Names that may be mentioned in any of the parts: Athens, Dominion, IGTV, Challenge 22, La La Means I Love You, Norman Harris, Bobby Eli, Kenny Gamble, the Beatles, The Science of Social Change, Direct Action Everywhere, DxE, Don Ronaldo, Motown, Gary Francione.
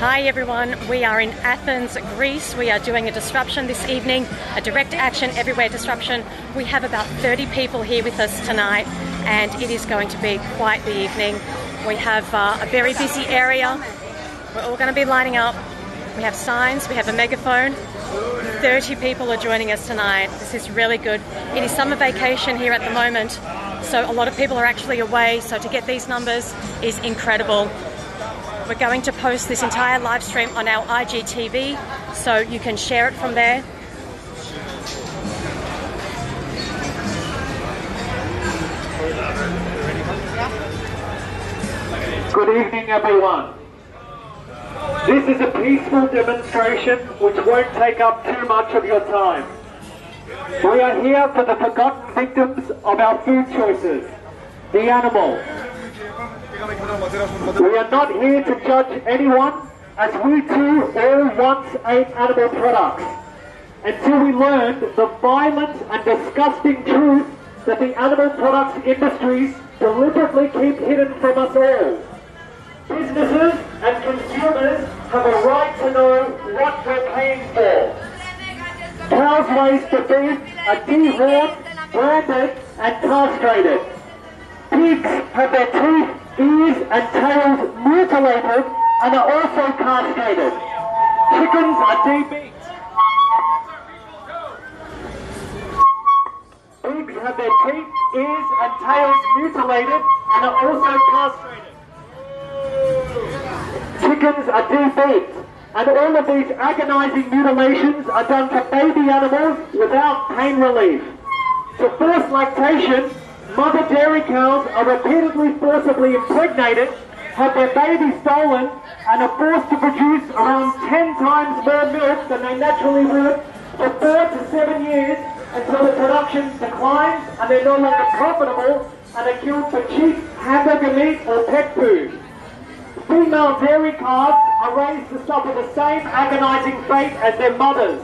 Hi everyone, we are in Athens, Greece. We are doing a disruption this evening, a Direct Action Everywhere disruption. We have about 30 people here with us tonight and it is going to be quite the evening. We have a very busy area. We're all going to be lining up. We have signs, we have a megaphone. 30 people are joining us tonight. This is really good. It is summer vacation here at the moment, so a lot of people are actually away, so to get these numbers is incredible. We're going to post this entire live stream on our IGTV, so you can share it from there. Good evening, everyone. This is a peaceful demonstration which won't take up too much of your time. We are here for the forgotten victims of our food choices, the animals. We are not here to judge anyone, as we too all once ate animal products, until we learned the violent and disgusting truth that the animal products industries deliberately keep hidden from us all. Businesses and consumers have a right to know what we're paying for. Cows raised for beef are dehorned, branded and castrated. Pigs have their teeth, ears and tails mutilated and are also castrated. Chickens are de-meat. Pigs have their teeth, ears and tails mutilated and are also castrated. Chickens are de-beaked, and all of these agonising mutilations are done to baby animals without pain relief. To force lactation, mother dairy cows are repeatedly forcibly impregnated, have their babies stolen, and are forced to produce around 10 times more milk than they naturally would for 4 to 7 years, until the production declines and they're no longer profitable and are killed for cheap hamburger meat or pet food. Female dairy calves are raised to suffer the same agonising fate as their mothers.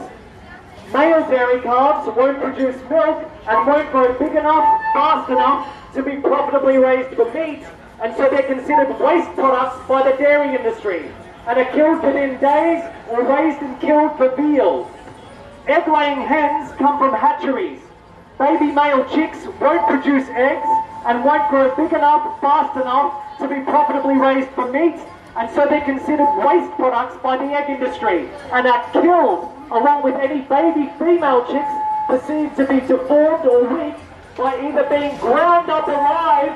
Male dairy calves won't produce milk and won't grow big enough, fast enough to be profitably raised for meat, and so they're considered waste products by the dairy industry and are killed within days or raised and killed for veals. Egg-laying hens come from hatcheries. Baby male chicks won't produce eggs and won't grow big enough, fast enough to be profitably raised for meat, and so they're considered waste products by the egg industry and are killed along with any baby female chicks perceived to be deformed or weak by either being ground up alive,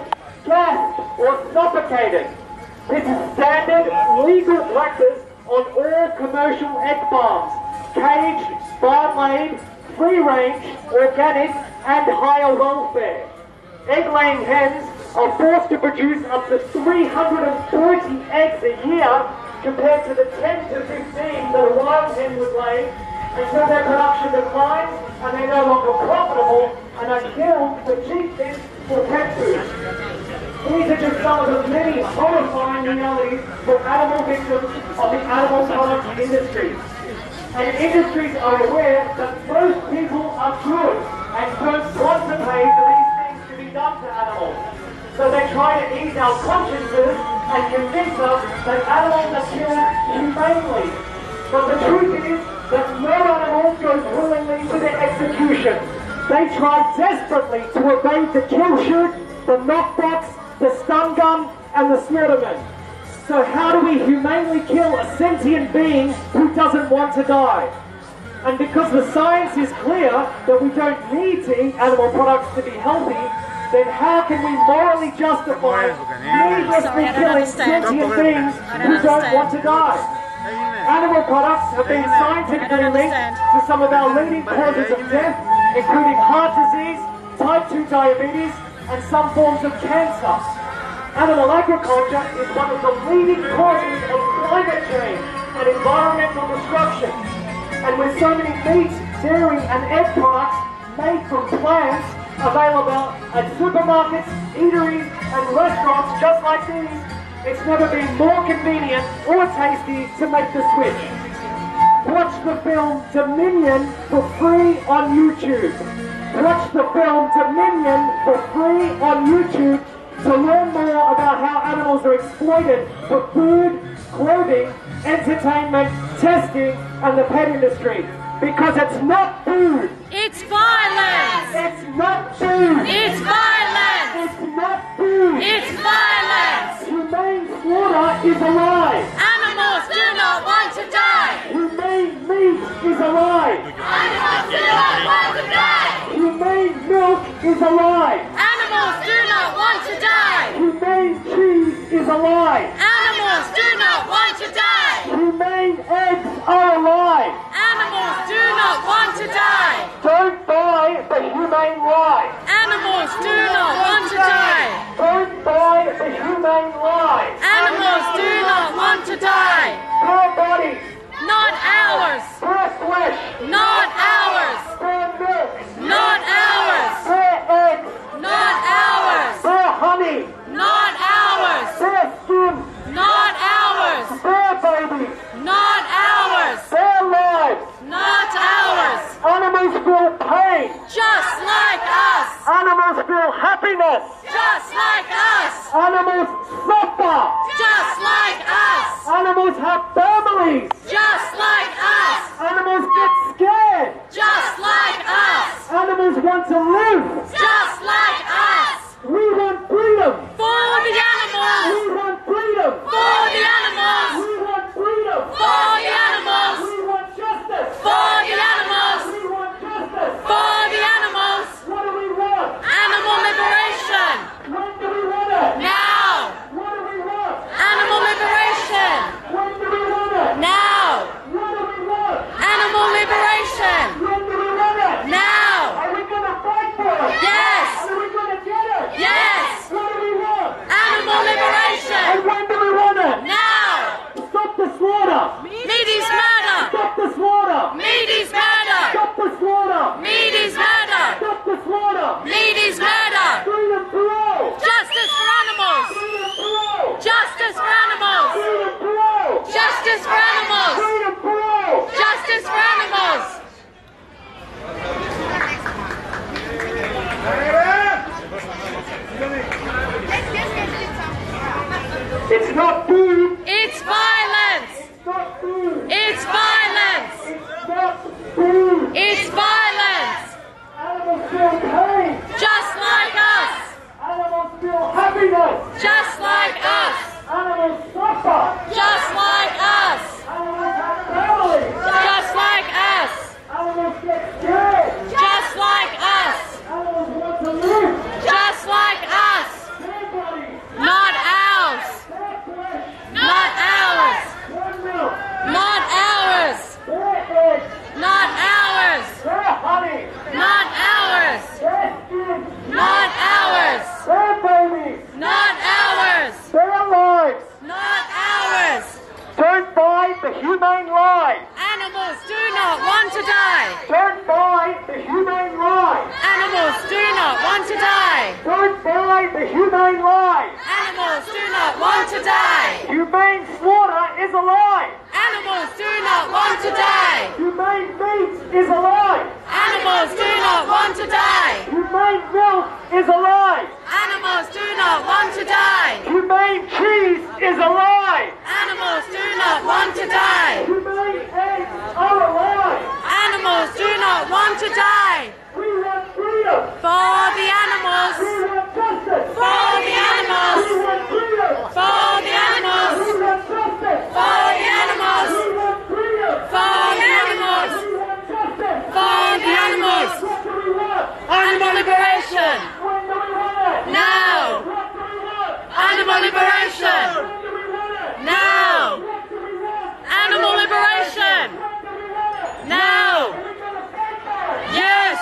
gassed or suffocated. This is standard legal practice on all commercial egg farms, caged, farm-laid, free-range, organic and higher welfare. Egg-laying hens are forced to produce up to 340 eggs a year compared to the 10 to 15 that a wild hen would lay, until their production declines and they're no longer profitable and are killed for cheap fish or pet food. These are just some of the many horrifying realities for animal victims of the animal product industry. And industries are aware that most people are good and don't want to pay for these things to be done to animals. So they try to ease our consciences and convince us that animals are killed humanely. But the truth is that no animal goes willingly to their execution. They try desperately to evade the kill shoot, the knockbox, the stun gun and the slaughterman. So how do we humanely kill a sentient being who doesn't want to die? And because the science is clear that we don't need to eat animal products to be healthy, then how can we morally justify needlessly killing sentient beings who don't want to die? Animal products have been scientifically linked to some of our leading causes of death, including heart disease, type 2 diabetes, and some forms of cancer. Animal agriculture is one of the leading causes of climate change and environmental destruction. And with so many meat, dairy, and egg products made from plants available at supermarkets, eateries and restaurants just like these, it's never been more convenient or tasty to make the switch. Watch the film Dominion for free on YouTube. Watch the film Dominion for free on YouTube to learn more about how animals are exploited for food, clothing, entertainment, testing, and the pet industry. Because it's not food. It's violence. It's not food. It's violence. It's not food. It's violence. Humane slaughter is a lie. Animals do not want to die. Humane meat is a lie. Animals do not want to die. Humane milk is a lie. Animals do not want to die. Humane cheese is a lie. Animals do not want to die. Humane eggs are a lie. Animals do not want to die. Don't buy the humane lie. Animals do not want to die. Don't buy the humane lie. Animals do not want to die. Our bodies, not ours. Our flesh, not ours. Our milk, not ours. Our eggs, not ours. Our honey, not ours. Our skin, not ours. Our babies, not ours. Our lives, not ours. Animals feel pain, just like us. Animals feel happiness, just like us. Animals suffer, just like us. Animals have families, just like us. Animals get scared, just like us. Animals want to live, just like us. We want freedom for the animals. We want freedom for the animals. We want freedom for the animals. We want justice for the animals. We want justice for the animals. What do we want? Animal liberation. When do we want it? Now. What do we want? Animal liberation. When do we want it? Now. What do we want? Animal liberation. When do we want it? Now. Are we going to fight for it? Yes. Are we going to get it? Yes. What do we want? Animal liberation. And when do we want it? Now. Stop the slaughter. Meat is murder. Stop the slaughter. Meat is murder. Stop the slaughter. Meat is murder. Stop the slaughter. Meat is murder. Freedom for all. Justice for animals. Freedom for all. Justice for animals. Freedom for all. Justice for animals. Freedom for all. Justice for animals. It's not food. It's violence. It's not food. It's violence. It's not food. It's violence. Animals feel pain. Just like us. Animals feel happiness. Just like us. Animals suffer. Just like us. Animals have families. Just like us. Animals get scared. Just like us. Animals want to live. Just like us. Their bodies. Not ours. Their flesh. Not ours. Their milk. Not ours. Their eggs. Not ours. Their honey. Not ours. Their skin. Not ours. Their babies. Not ours. Their lives. Not ours. Don't buy the humane lie. Animals do not want to die. Don't buy the humane lie. Animals do not want to die. Don't buy the humane lie. Animals do not want to die. Humane slaughter is a lie. Animals do not want to die. Humane meat is a lie. Animals do not want to die. Humane milk is a lie. Animals do not want to die. Humane cheese is a lie. Animals do not want to die. Humane eggs are a lie. Animals do not want to die. We want freedom for the animals. We want justice for the animals. We want freedom for the animals. We want justice for the animals. We want freedom for the animals. We want justice for the animals. What do we want? Animal liberation. When do we want it? Now. What do we want? Animal liberation. When do we want it? Now. What do we want? Animal liberation. When do we want it? Now. Yes.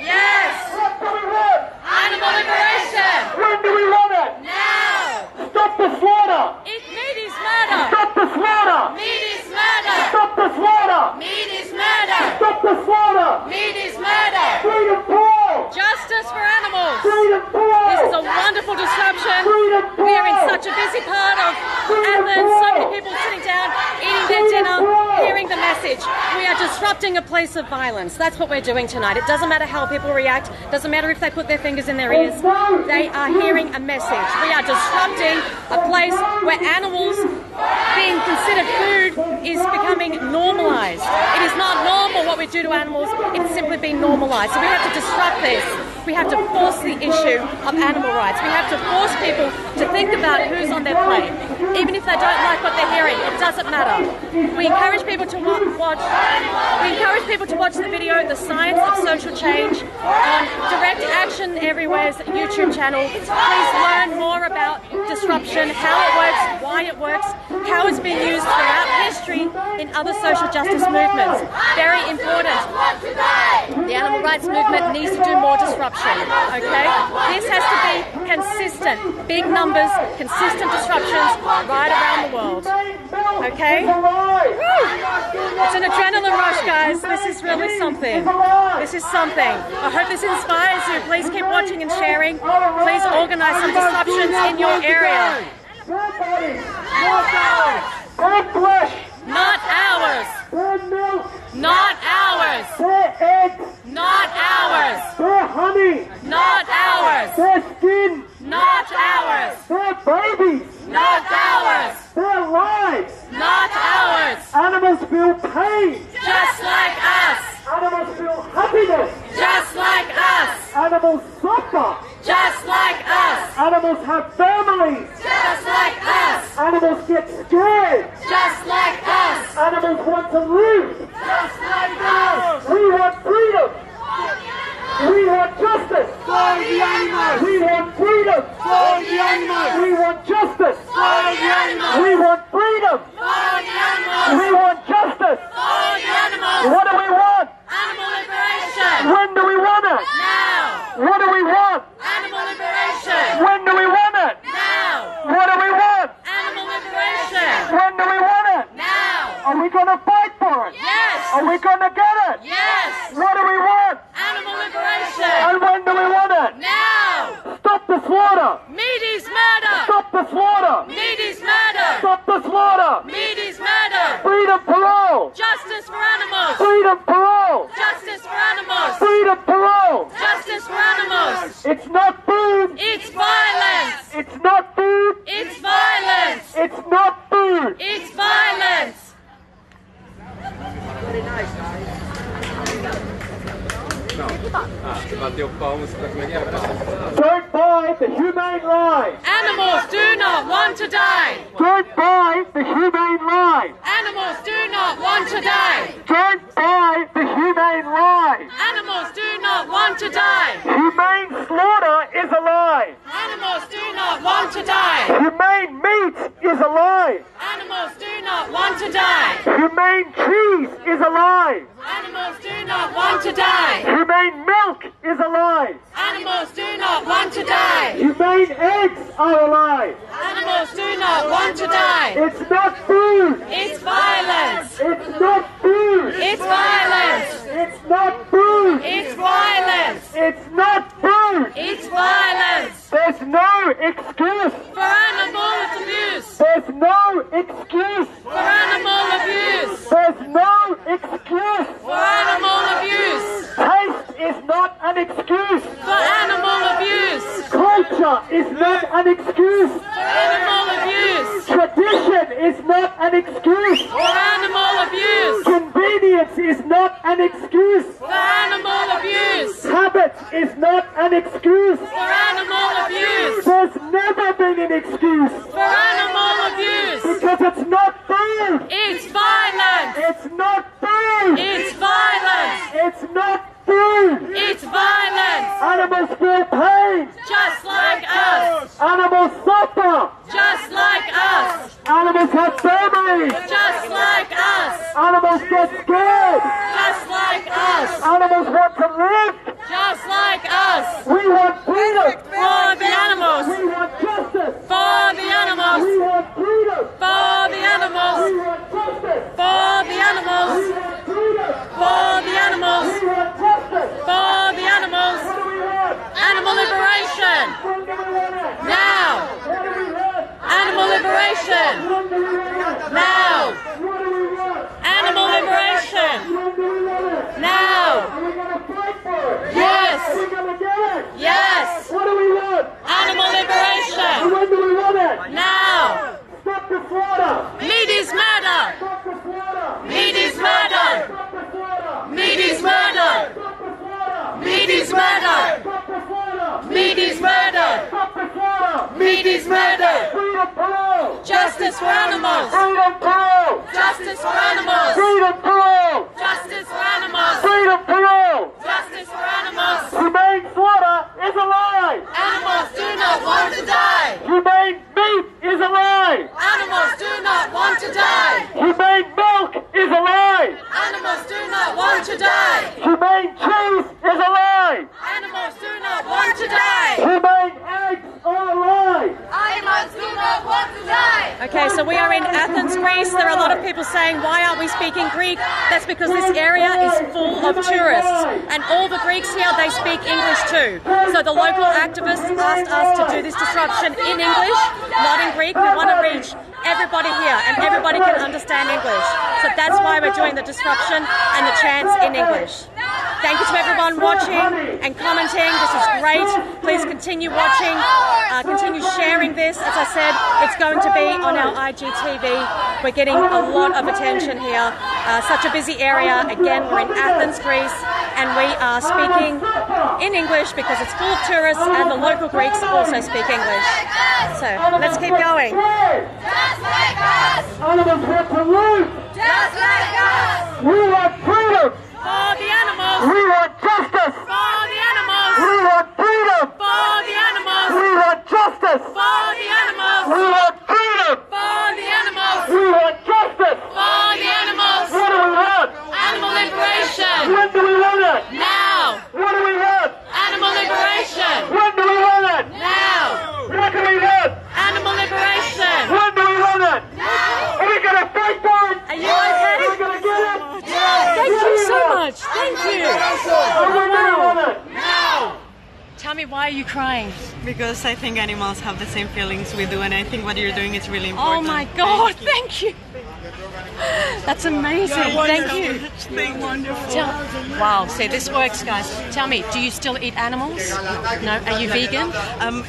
Yes. What do we want? Animal liberation. When do we want it? Now. Stop the slaughter. Meat is murder. Stop the slaughter. Meat is murder. Stop the slaughter. Meat is murder. Stop the slaughter. Meat is murder. Freedom for all. Justice for animals. Freedom for all. This is a wonderful disruption. Freedom for all. We are in such a busy part of Athens. So many people sitting down, eating their dinner, hearing the message. We are just disrupting a place of violence. That's what we're doing tonight. It doesn't matter how people react. Doesn't matter if they put their fingers in their ears. They are hearing a message. We are disrupting a place where animals being considered food is becoming normalised. It is not normal what we do to animals. It's simply been normalised. So we have to disrupt this. We have to force the issue of animal rights. We have to force people to think about who's on their plate. Even if they don't like what they're hearing, it doesn't matter. We encourage people to watch the video The Science of Social Change on Direct Action Everywhere's YouTube channel. Please learn more about disruption, how it works, why it works, how it's been used throughout history in other social justice movements. Very important. The animal rights movement needs to do more disruption, okay? This has to be consistent, big numbers, consistent disruptions right around the world, okay? It's an adrenaline rush, guys. This is really something. This is something. I hope this inspires you. Please keep watching and sharing. Please organise some disruptions in your area. Not ours. Not ours. Not ours. Honey. Not ours. Skin. Not ours. Babies. Not ours. Their lives. Not ours. Animals feel pain. Just like us. Animals feel happiness. Just like us. Animals suffer. Just like us. Animals have families. Just like us. Animals get scared. Just like us. Animals want to live. Just like us. We want freedom. We want justice. For the animals. We want freedom. For the animals. We want justice. For the animals. We want freedom. For the animals. We want justice. For the animals. What do we want? Animal liberation. When do we want it? Now. What do we want? Animal liberation. When do we want it? Now. What do we want? Animal liberation. When do we want it? Now. Are we going to fight for it? Yes. Are we going to get it? Yes. What do we want? Animal liberation. And when do we want it? Now. Stop the slaughter. Meat is murder. Stop the slaughter. Meat is murder. Stop the slaughter. Meat is murder. Freedom for all. Justice for animals. Freedom for all. Justice for animals. Freedom for all. Justice for animals. It's not food. It's violence. It's not food. It's violence. It's not food. It's violence. Very nice, guys. Don't buy the humane lie. Animals do not want to die. Don't buy the humane lie. Animals do not want to die. Don't buy the humane lie. Animals do not want to die. Humane slaughter is a lie. Animals do not want to die. Humane meat is a lie. Animals do not want to die. Humane cheese is a lie. Animals do not want to die. Humane milk is a lie. Animals do not want to die. Humane eggs are a lie. Animals do not want to die. It's not food. It's violence. It's not food. It's violence. It's not food. It's violence. It's not food. It's violence. There's no excuse for animal abuse. There's no excuse for animal abuse. There's no excuse for animal abuse. Taste is not an excuse for animal abuse. Culture is not an excuse for animal abuse. Tradition is not an excuse for animal abuse. Convenience is not an excuse for animal abuse. Habit is not an excuse for animal abuse. There's never been an excuse for animal abuse. Because it's not food. It's violence. It's not food. It's violence. It's not food. It's violence. Animals feel pain. Just like us. Animals suffer. Just like us. Animals have families. Just like us. Animals get scared. Just like us. Animals want to live. Just like us. We want freedom. For the animals. We want justice. For the animals. We want freedom. For the animals. We want justice. For the animals. We want freedom. For the animals. We want justice. For the animals. What do we want? Animal liberation. Now. What do we want? Animal liberation. Now. What do we want? Animal liberation. liberation. And when do we want it? Now. Stop the slaughter. Meat is murder. Stop the slaughter. Meat is murder. Stop the slaughter. Meat is murder. Stop the slaughter. Meat is murder. Stop the slaughter. Meat is murder. Stop the slaughter. Meat is murder. Freedom for justice for animals. Freedom for justice for animals. Freedom for justice for animals. Freedom for justice for animals. Humane slaughter is a lie. Animals do not want to die. Humane beef is a lie. Animals do not want to die. Humane milk is a lie. Animals do not want to die. Humane cheese is a lie. Animals do not want to die. Humane eggs are a lie. Animals do not want to die. Okay, so we are in Athens, Greece. There are a lot of people saying, why aren't we speaking Greek? That's because this area is full of tourists. And all the Greeks here, they speak English too. So the local activists asked us to do this disruption in English, not in Greek. We want to reach everybody here, and everybody can understand English. So that's why we're doing the disruption and the chants in English. Thank you to everyone watching and commenting. This is great. Please continue watching, continue sharing this. As I said, it's going to be on our IGTV. We're getting a lot of attention here. Such a busy area. Again, we're in Athens, Greece, and we are speaking in English because it's full of tourists and the local Greeks also speak English. So let's keep going. Just like us! Animals want to live! Just like us! We want freedom! For the animals! We want justice! For the animals! We want freedom! For the animals! We want justice! For the animals! We want freedom! For the animals! We want justice! For the animals! What do we want? Animal liberation! When do we want it? Now! What do we want? Animal liberation! When do we want it? Now! What do we want? Animal liberation! When do we want it? Now! Are we gonna fight for it? Are you okay? Are we gonna get it? Yes! Thank you so much! Thank you! When do we want it? Now! Tell me, why are you crying? Because I think animals have the same feelings we do, and I think what you're doing is really important. Oh my God, thank you! That's amazing, thank you. You're wonderful. Wow, so this works, guys. Tell me, do you still eat animals? No, are you vegan?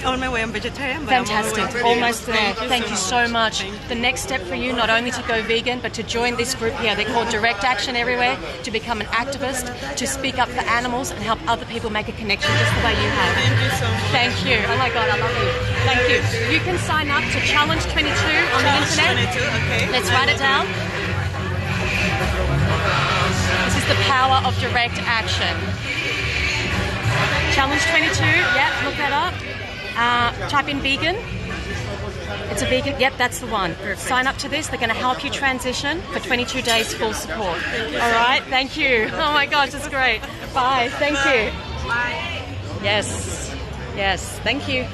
On my way, I'm vegetarian. Fantastic, almost there. Thank you so much. The next step for you, not only to go vegan, but to join this group here. They're called Direct Action Everywhere, to become an activist, to speak up for animals and help other people make a connection just the way you have. Thank you so much. Thank you. Oh my God, I love you. Thank you. You can sign up to Challenge 22 on the internet. Challenge 22, okay. Let's write it down. This is the power of direct action. Challenge 22, yep, look that up. Type in vegan. It's a vegan, yep, that's the one. Perfect. Sign up to this, they're going to help you transition for 22 days full support. All right, thank you. Oh my gosh, that's great. Bye, thank you. Bye. Yes, yes, thank you.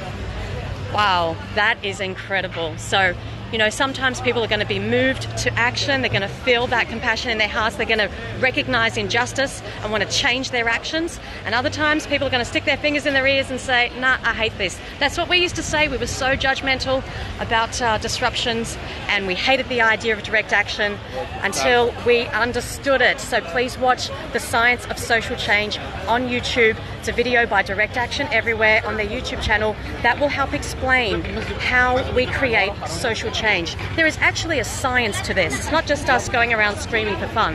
Wow, that is incredible. So, you know, sometimes people are going to be moved to action. They're going to feel that compassion in their hearts. They're going to recognize injustice and want to change their actions. And other times people are going to stick their fingers in their ears and say, nah, I hate this. That's what we used to say. We were so judgmental about disruptions, and we hated the idea of direct action until we understood it. So please watch The Science of Social Change on YouTube. It's a video by Direct Action Everywhere on their YouTube channel that will help explain how we create social change. There is actually a science to this. It's not just us going around screaming for fun.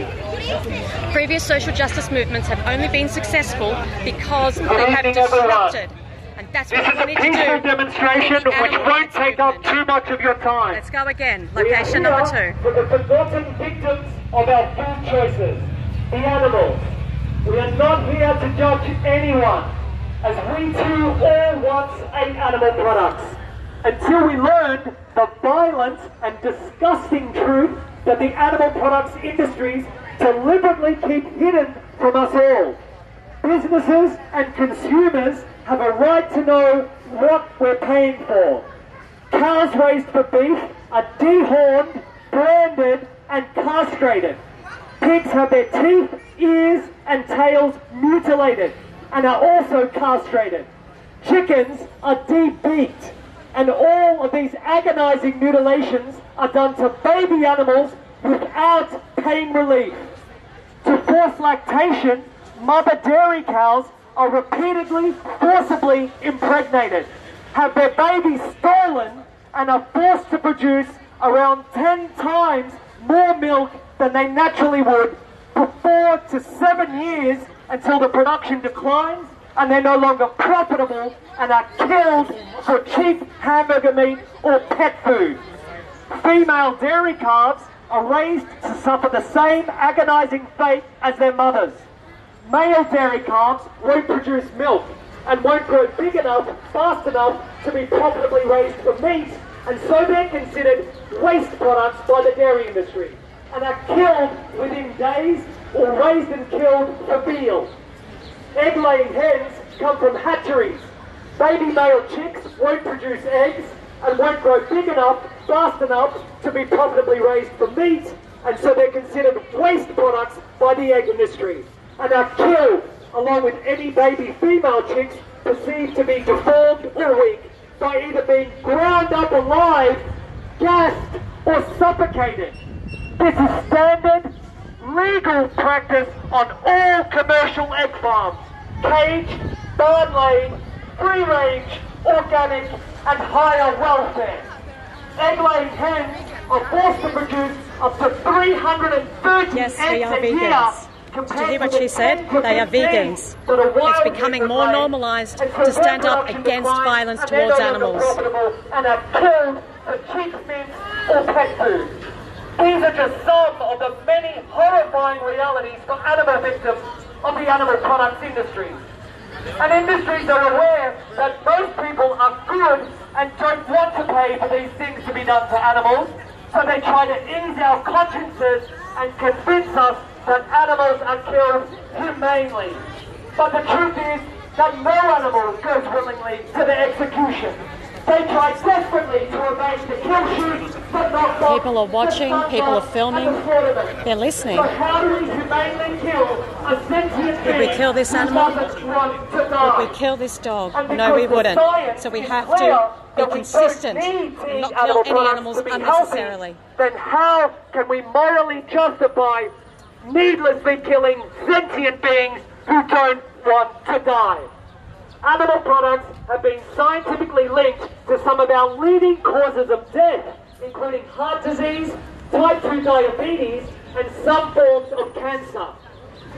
Previous social justice movements have only been successful because they have disrupted. And that's what we need to do. This is a peaceful demonstration which won't take up too much of your time. Let's go again. Location number 2. We are here for the forgotten victims of our food choices, the animals. We are not here to judge anyone, as we too all once ate animal products, until we learned the violent and disgusting truth that the animal products industries deliberately keep hidden from us all. Businesses and consumers have a right to know what we're paying for. Cows raised for beef are dehorned, branded and castrated. Pigs have their teeth, ears and tails mutilated and are also castrated. Chickens are de-beaked, and all of these agonizing mutilations are done to baby animals without pain relief. To force lactation, mother dairy cows are repeatedly forcibly impregnated. have their babies stolen and are forced to produce around 10 times more milk than they naturally would for 4 to 7 years until the production declines and they're no longer profitable and are killed for cheap hamburger meat or pet food. Female dairy calves are raised to suffer the same agonizing fate as their mothers. Male dairy calves won't produce milk and won't grow big enough, fast enough to be profitably raised for meat, and so they're considered waste products by the dairy industry and are killed within days or raised and killed for veal. Egg-laying hens come from hatcheries. Baby male chicks won't produce eggs and won't grow big enough, fast enough to be profitably raised for meat, and so they're considered waste products by the egg industry and are killed along with any baby female chicks perceived to be deformed or weak by either being ground up alive, gassed or suffocated. This is standard legal practice on all commercial egg farms, caged, barn-laid, free-range, organic and higher welfare. Egg-laying hens are forced to produce up to 330 eggs a year. Did you hear what she said? They are vegans. It's becoming more normalised to stand up against violence towards animals. And are killed for cheap meat or pet food. These are just some of the many horrifying realities for animal victims of the animal products industry. And industries are aware that most people are good and don't want to pay for these things to be done to animals, so they try to ease our consciences and convince us that animals are killed humanely. But the truth is that no animal goes willingly to the execution. They try desperately to evade the kill shoot, but not box. People are watching, people are filming, they're listening. So how do we humanely kill a sentient being? Would we kill this animal? Would we kill this dog? No, we wouldn't. So we have to be consistent and not kill any animals unnecessarily. Then how can we morally justify needlessly killing sentient beings who don't want to die? Animal products have been scientifically linked to some of our leading causes of death, including heart disease, type 2 diabetes, and some forms of cancer.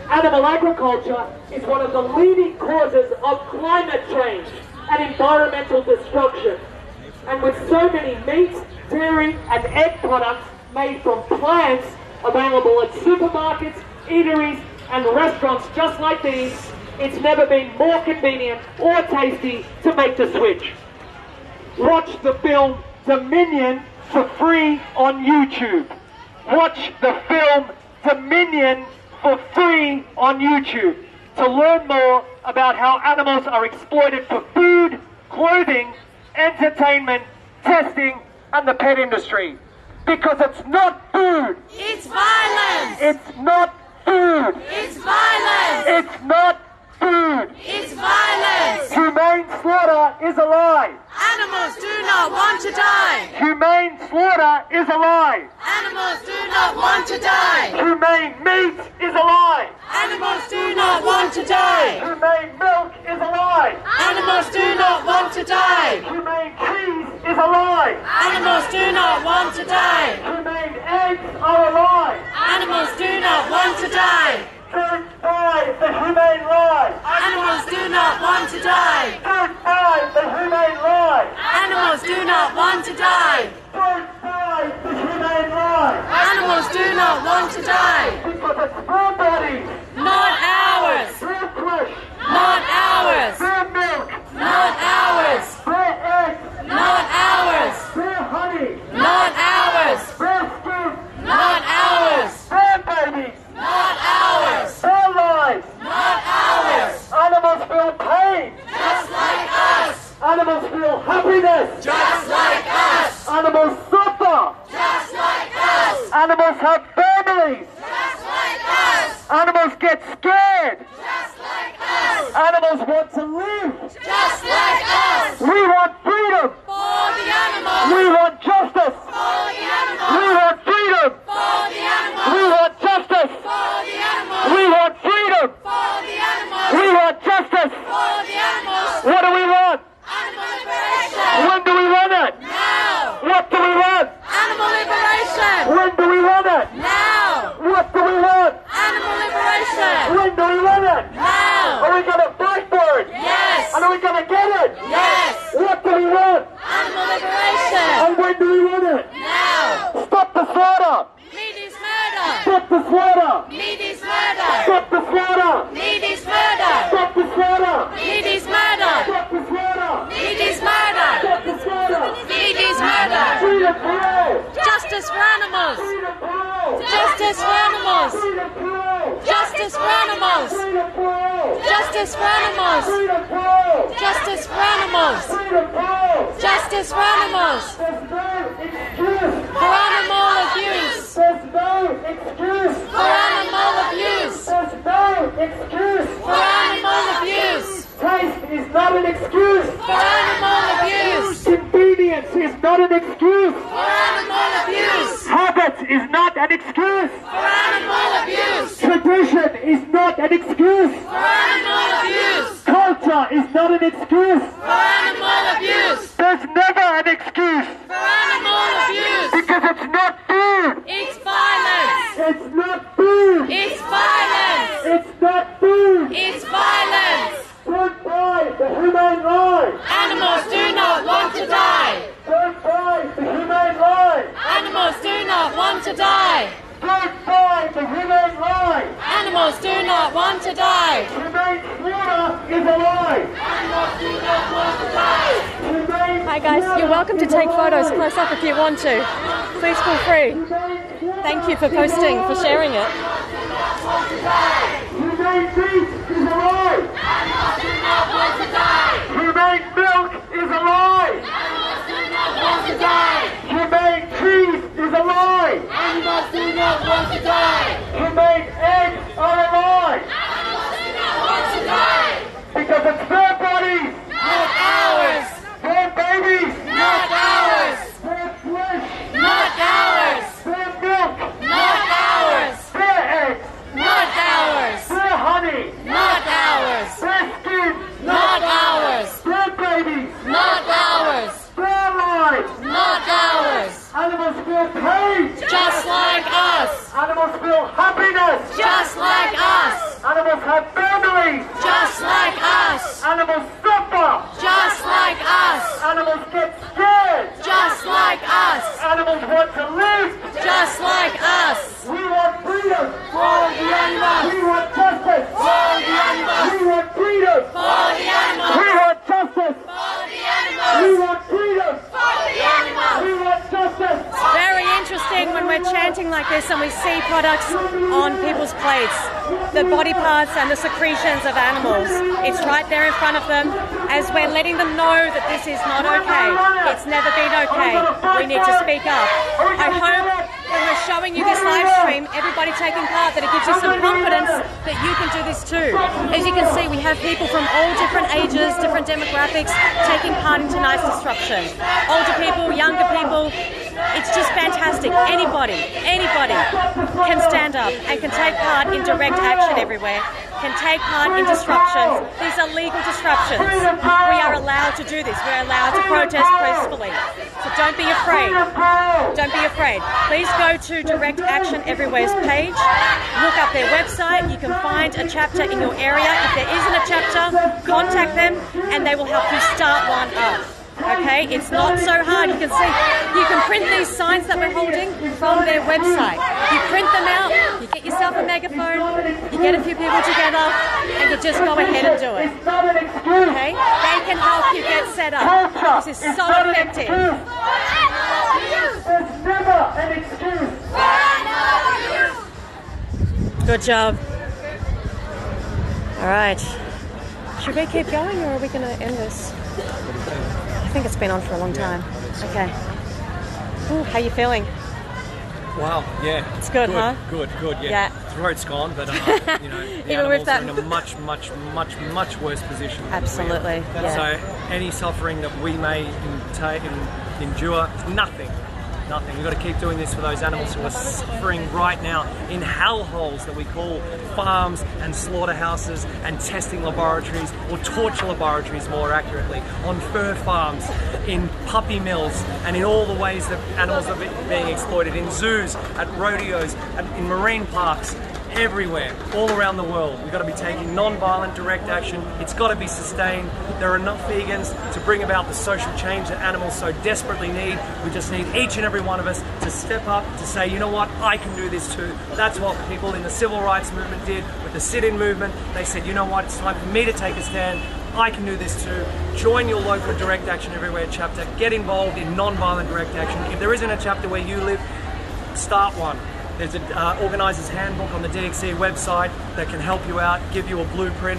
Animal agriculture is one of the leading causes of climate change and environmental destruction. And with so many meat, dairy, and egg products made from plants available at supermarkets, eateries, and restaurants just like these, it's never been more convenient or tasty to make the switch. Watch the film Dominion for free on YouTube. Watch the film Dominion for free on YouTube to learn more about how animals are exploited for food, clothing, entertainment, testing, and the pet industry. Because it's not food. It's violence. It's not food. It's violence. It's not food. It's violence. Humane slaughter is a lie. Animals do not want to die. Humane slaughter is a lie. Animals do not want to die. Humane meat is a lie. Animals do not want to die. Humane milk is a lie. Animals do not want to die. Humane cheese is a lie. Animals do not want to die. Humane eggs are a lie. Animals do not want to die. Don't buy the humane lie. Animals do not want to die. Don't buy the humane lie. Animals do not want to die. Don't buy the humane lie. Animals do not want to die. Because it's their body, not ours. Their flesh, not ours. Their milk, not ours. Their eggs, not ours. Their honey, not ours. Their skin, not ours. Their babies, not ours. Their lives, not ours. Animals feel pain, just like us. Animals feel happiness, just like us. Animals suffer, just like us. Animals have families, just like us. Animals get scared, just like us. Animals want to live, just like us. We want freedom for the animals. We want justice for the animals. We want freedom for the animals. We want justice for the animals. We want freedom for the animals. We want justice for the animals. What do we want? Animal liberation. want? Now! What do we want? Animal liberation! When do we want it? Now! Are we gonna fight for it? Yes! And are we gonna get it? Yes! What do we want? Animal liberation! And when do we want it? Now! Stop the slaughter! Meat is murder! Stop the slaughter! Meat is murder! Stop the slaughter! Meat is murder! Stop the slaughter! Meat is murder! Stop the slaughter! Meat is murder! Stop the slaughter! Meat is murder! Freedom for all! Justice for animals! Freedom for all! Justice for animals! Freedom for all! Justice for animals! Freedom for all! Justice for animals! Freedom for all! Justice for animals! Freedom for all! Justice for animals! There's no excuse for animal abuse! There's no excuse for animal abuse! There's no excuse for animal abuse! Taste is not an excuse for animal abuse! Obedience is not an excuse for animal abuse! Habit is not an excuse for animal abuse! Tradition is not an excuse for animal abuse! Culture is not an excuse for animal abuse! There's never an excuse for animal abuse! Because it's not food! It's violence! It's not food! It's violence! It's not food! It's violence! Don't buy the humane lie! Animals do not want to die! Don't buy the humane lie! Animals do not want to die! Don't buy the humane lie! Animals do not want to die! Humane slaughter is a lie! Animals do not want to die! Humane Hi guys, you're welcome to take photos close up if you want to. Please feel free. Thank you for posting, for sharing it. Humane meat is a lie! Animals do not want to die! Humane milk is a lie! Animals do not want to die! Humane cheese is a lie! Animals do not want to die! Humane eggs are a lie! Animals do not want to die! Because it's their bodies, not ours! Their babies, not ours! Their flesh, not ours! Their milk, not ours! Their eggs, not ours! Their honey, not ours! Their skin, not ours! Their babies, not ours! Their lives, not ours! Animals feel pain, just like us! Animals feel happiness, just like us! Animals have families, just like us! Animals suffer, just like us! Animals get scared, just like us! Animals want to live, just like us! We want freedom for the animals! We want justice for the animals! We want freedom for the animals! We want justice for the animals! We want freedom for the animals! We want justice! It's very interesting when we're chanting like this and we see products on people's plates, the body parts and the secretions of animals. It's right there in front of them as we're letting them know that this is not okay. It's never been okay. We need to speak up. I hope when we're showing you this live stream, everybody taking part, that it gives you some confidence that you can do this too. As you can see, we have people from all different ages, different demographics taking part in tonight's disruption. Older people, younger people. It's just fantastic. Anybody can stand up and can take part in direct action everywhere, can take part in disruptions. These are legal disruptions. We are allowed to do this. We're allowed to protest peacefully. So don't be afraid. Don't be afraid. Please go to Direct Action Everywhere's page. Look up their website. You can find a chapter in your area. If there isn't a chapter, contact them and they will help you start one up. Okay, it's not so hard. You can see, you can print these signs that we're holding from their website. You print them out, you get yourself a megaphone, you get a few people together, and you just go ahead and do it. Okay, they can help you get set up. This is so effective. There's never an excuse. Good job. All right. Should we keep going, or are we going to end this? I think it's been on for a long time. Yeah, okay. Ooh, how you feeling? Wow, yeah. It's good, huh? Good, yeah. Throat's gone, but you know, the animals are in a much worse position. Absolutely, yeah. So any suffering that we may endure, nothing nothing. We've got to keep doing this for those animals who are suffering right now in hellholes that we call farms and slaughterhouses and testing laboratories, or torture laboratories more accurately, on fur farms, in puppy mills, and in all the ways that animals are being exploited, in zoos, at rodeos, in marine parks, everywhere, all around the world. We've got to be taking non-violent direct action. It's got to be sustained. There are enough vegans to bring about the social change that animals so desperately need. We just need each and every one of us to step up, to say, you know what, I can do this too. That's what people in the civil rights movement did with the sit-in movement. They said, you know what, it's time for me to take a stand. I can do this too. Join your local Direct Action Everywhere chapter. Get involved in non-violent direct action. If there isn't a chapter where you live, start one. There's an organiser's handbook on the DxE website that can help you out, give you a blueprint.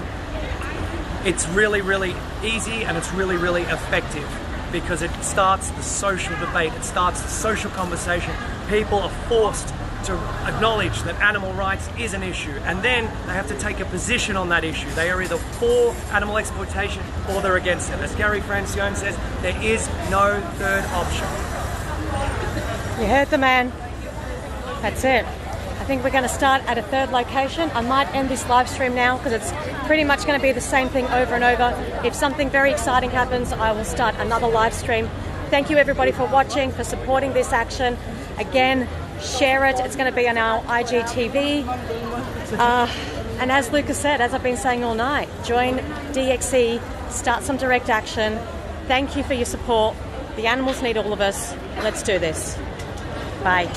It's really, really easy, and it's really, really effective, because it starts the social debate, it starts the social conversation. People are forced to acknowledge that animal rights is an issue, and then they have to take a position on that issue. They are either for animal exploitation or they're against it. As Gary Francione says, there is no third option. You heard the man. That's it. I think we're going to start at a third location. I might end this live stream now, because it's pretty much going to be the same thing over and over. If something very exciting happens, I will start another live stream. Thank you everybody for watching, for supporting this action. Again, share it. It's going to be on our IGTV. And as Lucas said, as I've been saying all night, join DxE, start some direct action. Thank you for your support. The animals need all of us. Let's do this. Bye.